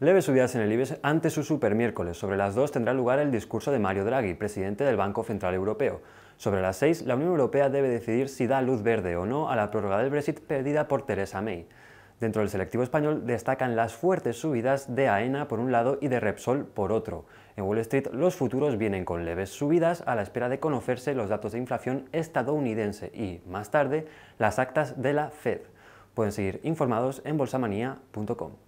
Leves subidas en el IBEX ante su supermiércoles. Sobre las 2 tendrá lugar el discurso de Mario Draghi, presidente del Banco Central Europeo. Sobre las 6, la Unión Europea debe decidir si da luz verde o no a la prórroga del Brexit pedida por Theresa May. Dentro del selectivo español destacan las fuertes subidas de AENA por un lado y de Repsol por otro. En Wall Street los futuros vienen con leves subidas a la espera de conocerse los datos de inflación estadounidense y, más tarde, las actas de la Fed. Pueden seguir informados en bolsamanía.com.